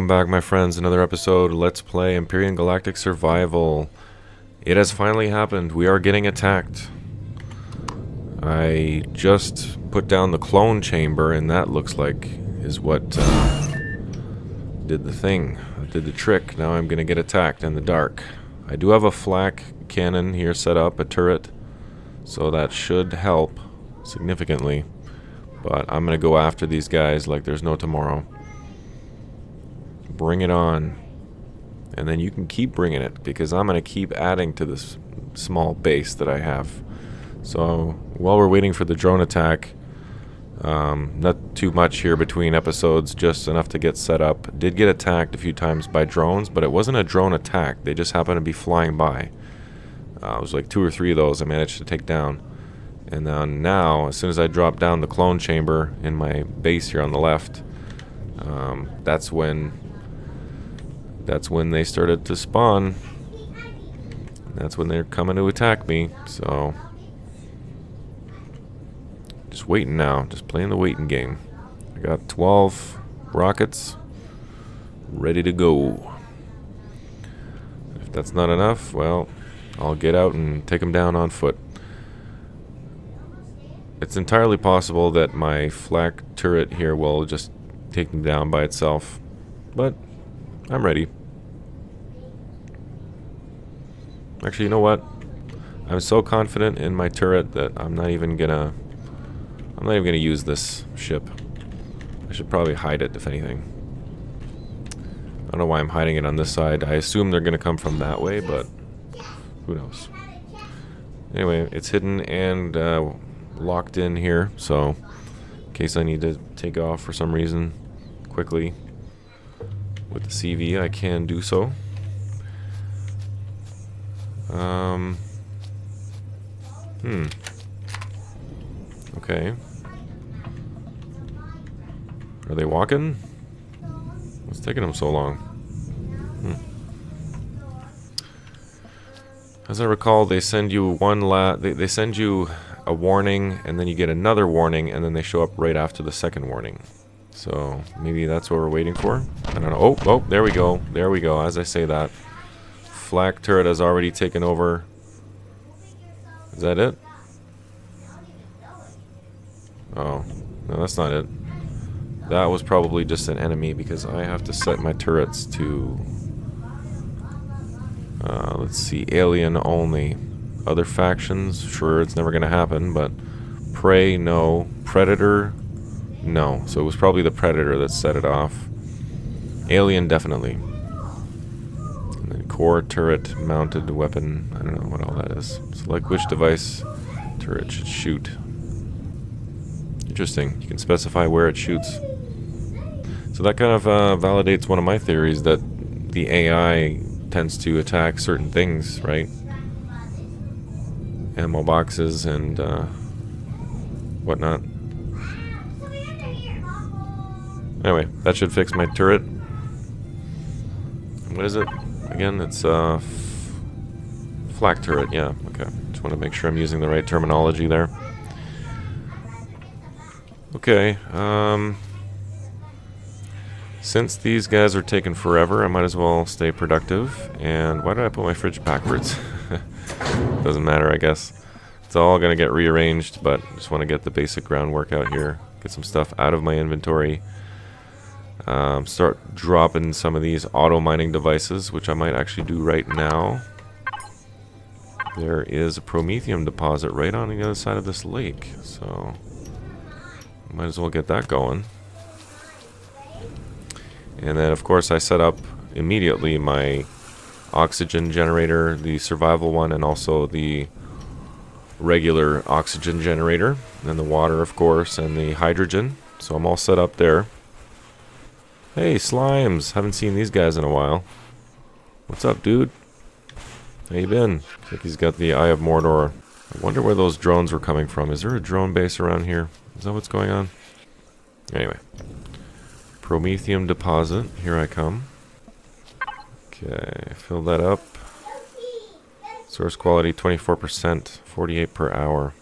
Welcome back, my friends. Another episode. Let's play Empyrion Galactic Survival. It has finally happened. We are getting attacked. I just put down the clone chamber, and that looks like is what did the thing. Did the trick. Now I'm going to get attacked in the dark. I do have a flak cannon here set up, a turret, so that should help significantly. But I'm going to go after these guys like there's no tomorrow. Bring it on. And then you can keep bringing it, because I'm going to keep adding to this small base that I have. So while we're waiting for the drone attack, not too much here between episodes, just enough to get set up. Did get attacked a few times by drones, but it wasn't a drone attack. They just happened to be flying by. It was like 2 or 3 of those I managed to take down. And then now, as soon as I drop down the clone chamber in my base here on the left, that's when they started to spawn. That's when they're coming to attack me. So just waiting now, just playing the waiting game. I got 12 rockets ready to go. If that's not enough, well, I'll get out and take them down on foot. It's entirely possible that my flak turret here will just take them down by itself, but I'm ready. Actually, you know what? I'm so confident in my turret that I'm not even gonna use this ship. I should probably hide it, if anything. I don't know why I'm hiding it on this side. I assume they're gonna come from that way, but who knows? Anyway, it's hidden and locked in here, so in case I need to take off for some reason quickly with the CV, I can do so. Okay. Are they walking? What's taking them so long? As I recall, they send you they send you a warning, and then you get another warning, and then they show up right after the second warning. So maybe that's what we're waiting for. I don't know. Oh, there we go. There we go. As I say that, flak turret has already taken over. Is that it? Oh, no, that's not it. That was probably just an enemy, because I have to set my turrets to let's see, alien only. Other factions, sure, it's never gonna happen, but prey, no. Predator, no. So it was probably the predator that set it off. Alien, definitely. And then core, turret, mounted weapon. I don't know what all that is. Select which device turret should shoot. Interesting. You can specify where it shoots. So that kind of validates one of my theories that the AI tends to attack certain things, right? Ammo boxes and whatnot. Anyway, that should fix my turret. What is it again? It's flak turret. Yeah. Okay. Just want to make sure I'm using the right terminology there. Okay. Since these guys are taking forever, I might as well stay productive. And why did I put my fridge backwards? Doesn't matter, I guess. It's all gonna get rearranged, but just want to get the basic groundwork out here. Get some stuff out of my inventory. Start dropping some of these auto mining devices, which I might actually do right now. There is a promethium deposit right on the other side of this lake, so might as well get that going. And then, of course, I set up immediately my oxygen generator, the survival one, and also the regular oxygen generator, and the water, of course, and the hydrogen. So I'm all set up there. Hey, slimes! Haven't seen these guys in a while. What's up, dude? How you been? Looks like he's got the Eye of Mordor. I wonder where those drones were coming from. Is there a drone base around here? Is that what's going on? Anyway. Promethium deposit. Here I come. Okay, fill that up. Source quality 24%, 48 per hour.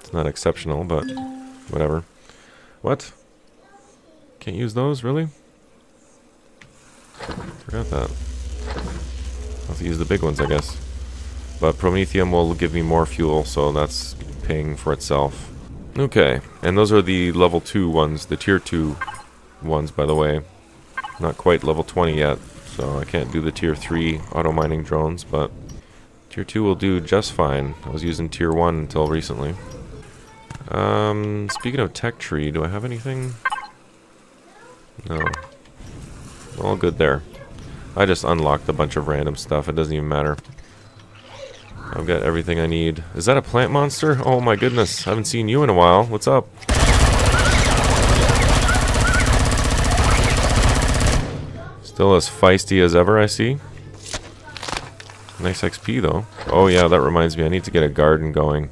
It's not exceptional, but whatever. What? Can't use those, really? Grab that. I'll have to use the big ones, I guess. But Promethium will give me more fuel, so that's paying for itself. Okay, and those are the level 2 ones, the tier 2 ones, by the way. Not quite level 20 yet, so I can't do the tier 3 auto mining drones, but tier 2 will do just fine. I was using tier 1 until recently. Speaking of tech tree, do I have anything? No. All good there. I just unlocked a bunch of random stuff, it doesn't even matter. I've got everything I need. Is that a plant monster? Oh my goodness, I haven't seen you in a while. What's up? Still as feisty as ever, I see. Nice XP though. Oh yeah, that reminds me, I need to get a garden going.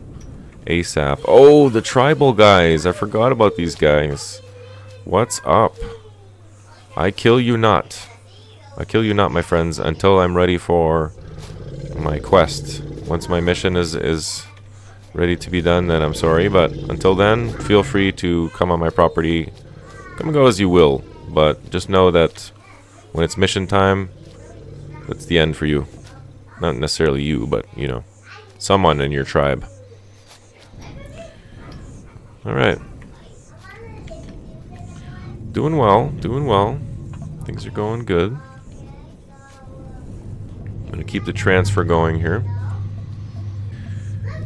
ASAP. Oh, the tribal guys! I forgot about these guys. What's up? I kill you not. I kill you not, my friends, until I'm ready for my quest. Once my mission is ready to be done, then I'm sorry, but until then, feel free to come on my property. Come and go as you will, but just know that when it's mission time, that's the end for you. Not necessarily you, but, you know, someone in your tribe. Alright. Doing well, doing well. Things are going good. I'm gonna keep the transfer going here.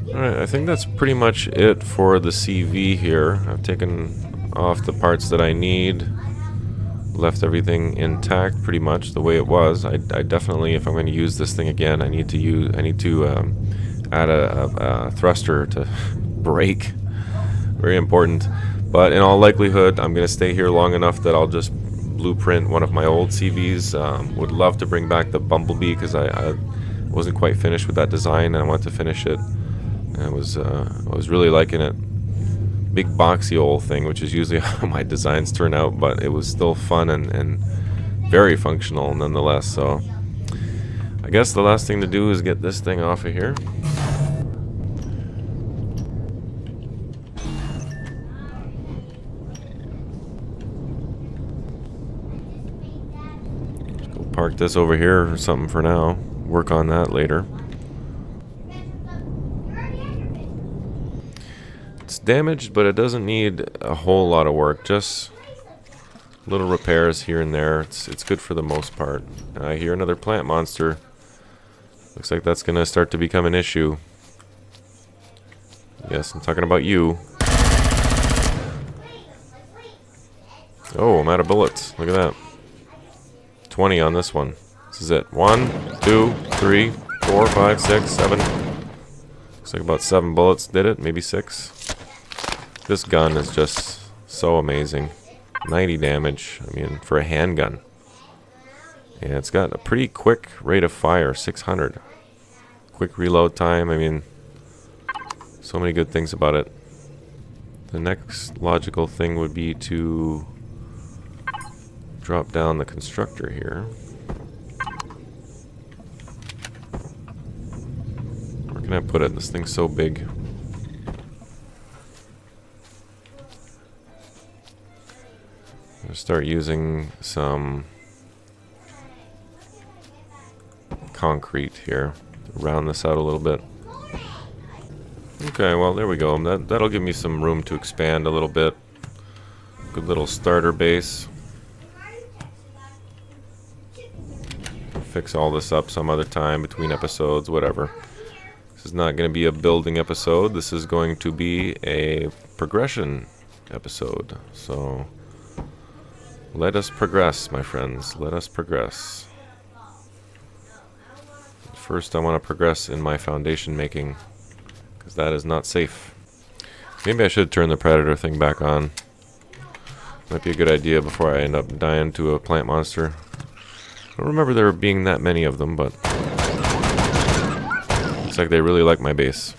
Alright, I think that's pretty much it for the CV here. I've taken off the parts that I need. Left everything intact pretty much the way it was. I definitely, if I'm going to use this thing again, I need to add a thruster to brake. Very important. But in all likelihood, I'm going to stay here long enough that I'll just blueprint one of my old CVs. Would love to bring back the Bumblebee because I wasn't quite finished with that design and I wanted to finish it. And I was really liking it. Big boxy old thing, which is usually how my designs turn out, but it was still fun and very functional nonetheless. So I guess the last thing to do is get this thing off of here. Park this over here or something for now. Work on that later. It's damaged, but it doesn't need a whole lot of work. Just little repairs here and there. It's good for the most part. I hear another plant monster. Looks like that's gonna start to become an issue. Yes, I'm talking about you. Oh, I'm out of bullets. Look at that. 20 on this one. This is it. 1, 2, 3, 4, 5, 6, 7. Looks like about 7 bullets did it. Maybe 6. This gun is just so amazing. 90 damage. I mean, for a handgun. And it's got a pretty quick rate of fire. 600. Quick reload time. I mean, so many good things about it. The next logical thing would be to drop down the constructor here. Where can I put it? This thing's so big. I'm gonna start using some concrete here to round this out a little bit. Okay, well there we go. That'll give me some room to expand a little bit. Good little starter base. Fix all this up some other time between episodes, whatever. This is not going to be a building episode. This is going to be a progression episode. So let us progress, my friends. Let us progress. First, I want to progress in my foundation making because that is not safe. Maybe I should turn the predator thing back on. Might be a good idea before I end up dying to a plant monster. I don't remember there being that many of them, but looks like they really like my base.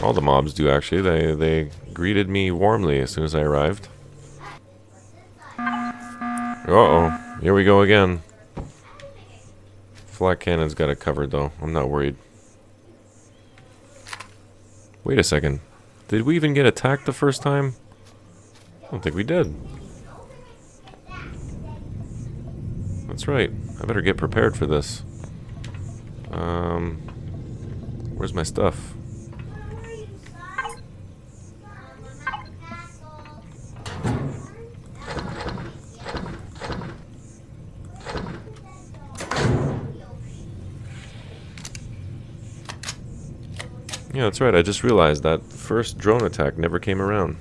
All the mobs do, actually. They greeted me warmly as soon as I arrived. Uh-oh. Here we go again. Flak cannon's got it covered, though. I'm not worried. Wait a second. Did we even get attacked the first time? I don't think we did. That's right. I better get prepared for this. Where's my stuff? Yeah, that's right. I just realized that first drone attack never came around.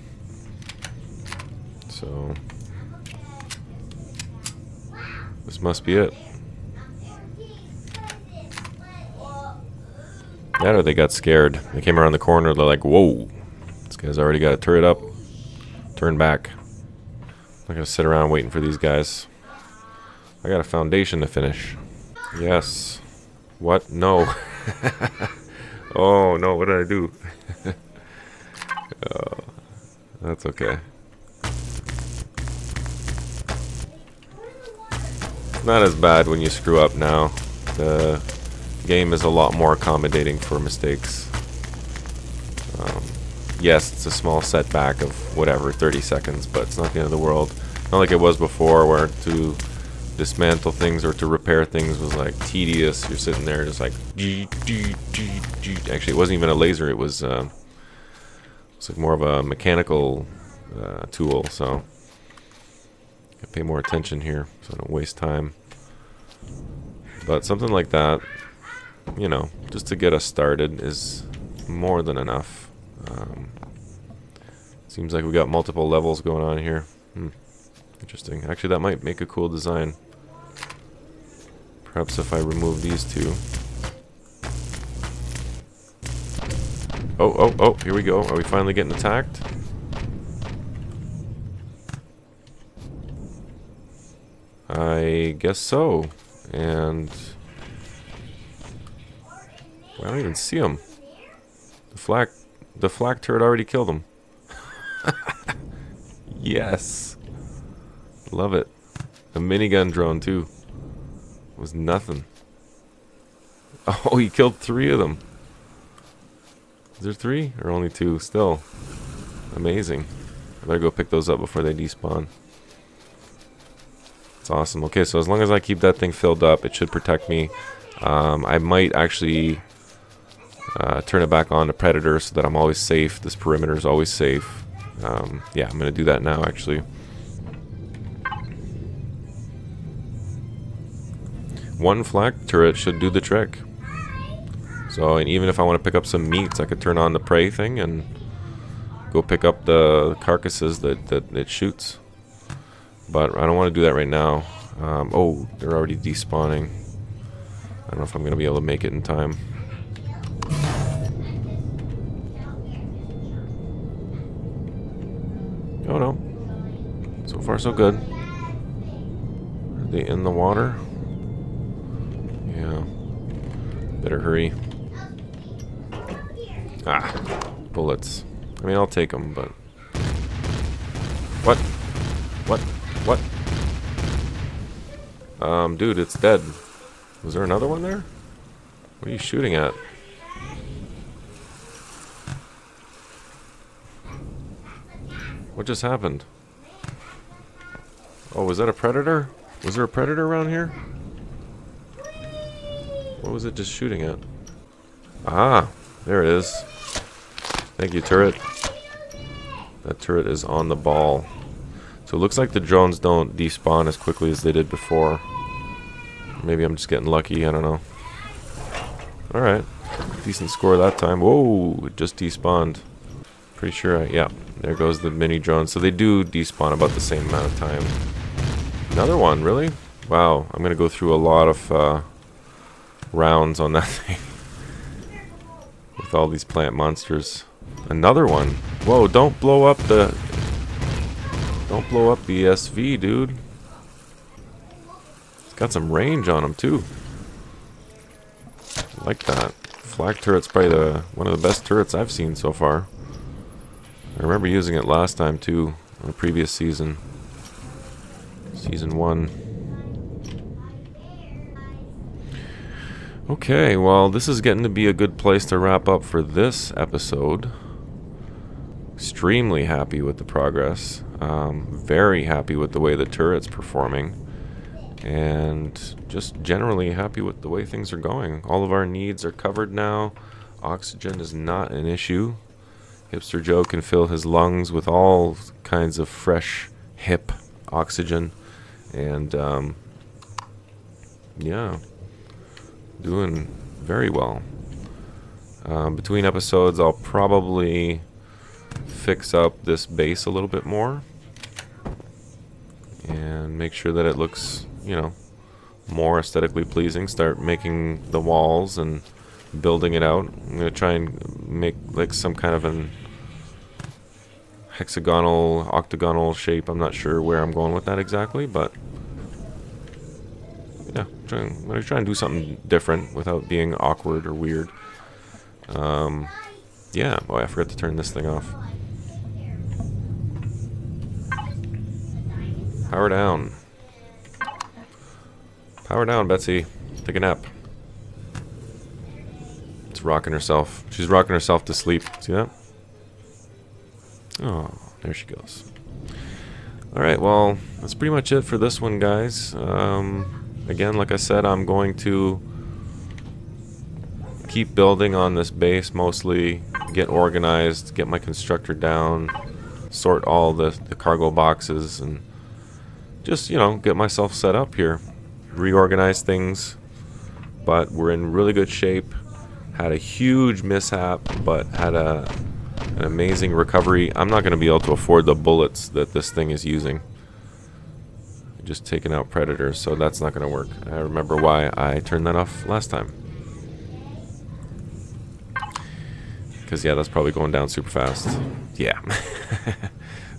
So this must be it. That or they got scared. They came around the corner, they're like, whoa, this guy's already got a turret up. Turn back. I'm not gonna sit around waiting for these guys. I got a foundation to finish. Yes. What? No. Oh no, what did I do? Oh, that's okay. It's not as bad when you screw up now. The game is a lot more accommodating for mistakes. Yes, it's a small setback of whatever, 30 seconds, but it's not the end of the world. Not like it was before where to dismantle things or to repair things was like tedious. You're sitting there just like dee, dee, dee, dee. Actually, it wasn't even a laser, it was like more of a mechanical tool, so I pay more attention here so I don't waste time. But something like that, you know, just to get us started is more than enough. Seems like we got multiple levels going on here. Interesting. Actually, that might make a cool design. Perhaps if I remove these two. Oh, here we go. Are we finally getting attacked? I guess so. And well, I don't even see them. The flak turret already killed them. Yes. Love it. The minigun drone too. Was nothing. Oh, he killed 3 of them. Is there 3 or only 2 still? Amazing. I better go pick those up before they despawn. It's awesome. Okay, so as long as I keep that thing filled up, it should protect me. I might actually turn it back on to Predator so that I'm always safe. This perimeter is always safe. Yeah, I'm gonna do that now actually. One flak turret should do the trick. So, and even if I want to pick up some meats, I could turn on the prey thing and go pick up the carcasses that it shoots. But I don't want to do that right now. Oh, they're already despawning. I don't know if I'm going to be able to make it in time. Oh no. So far so good. Are they in the water? Yeah. Better hurry. Ah. Bullets. I mean, I'll take them, but... What? What? What? Dude, it's dead. Was there another one there? What are you shooting at? What just happened? Oh, was that a predator? Was there a predator around here? What was it just shooting at? Ah, there it is. Thank you, turret. That turret is on the ball. So it looks like the drones don't despawn as quickly as they did before. Maybe I'm just getting lucky, I don't know. Alright. Decent score that time. Whoa, it just despawned. Pretty sure yeah, there goes the mini drone. So they do despawn about the same amount of time. Another one, really? Wow, I'm gonna go through a lot of rounds on that thing with all these plant monsters. Another one. Whoa, don't blow up the SV, dude. It's got some range on him too. I like that. Flak turret's probably one of the best turrets I've seen so far. I remember using it last time too, in the previous season. Season 1. Okay, well, this is getting to be a good place to wrap up for this episode. Extremely happy with the progress. Very happy with the way the turret's performing. and just generally happy with the way things are going. All of our needs are covered now. Oxygen is not an issue. Hipster Joe can fill his lungs with all kinds of fresh, hip oxygen. And, yeah, doing very well. Between episodes, I'll probably fix up this base a little bit more and make sure that it looks, you know, more aesthetically pleasing. Start making the walls and building it out. I'm gonna try and make like some kind of an hexagonal, octagonal shape. I'm not sure where I'm going with that exactly, but yeah, I'm gonna try and do something different without being awkward or weird. Yeah, boy, I forgot to turn this thing off. Power down. Power down, Betsy. Take a nap. It's rocking herself. She's rocking herself to sleep. See that? Oh, there she goes. Alright, well, that's pretty much it for this one, guys. Again, like I said, I'm going to keep building on this base mostly, get organized, get my constructor down, sort all the cargo boxes, and just, you know, get myself set up here. Reorganize things, but we're in really good shape. Had a huge mishap, but had an amazing recovery. I'm not going to be able to afford the bullets that this thing is using. Just taking out predators, so that's not going to work. I remember why I turned that off last time. Because, yeah, that's probably going down super fast. Yeah.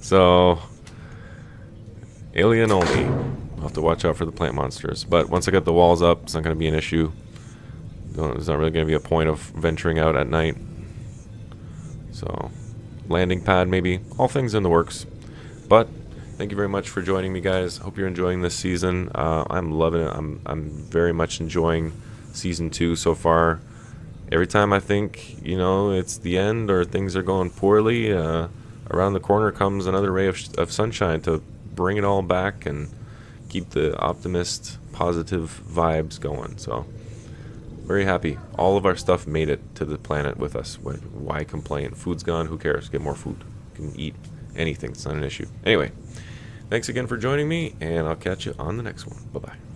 So, alien only. I'll have to watch out for the plant monsters. But once I get the walls up, it's not going to be an issue. There's not really going to be a point of venturing out at night. So, landing pad maybe. All things in the works. But, thank you very much for joining me, guys. Hope you're enjoying this season. I'm loving it. I'm very much enjoying Season 2 so far. Every time I think, you know, it's the end or things are going poorly, around the corner comes another ray of sunshine to bring it all back and keep the optimist, positive vibes going. So, very happy. All of our stuff made it to the planet with us. Why complain? Food's gone. Who cares? Get more food. You can eat anything. It's not an issue. Anyway, thanks again for joining me, and I'll catch you on the next one. Bye-bye.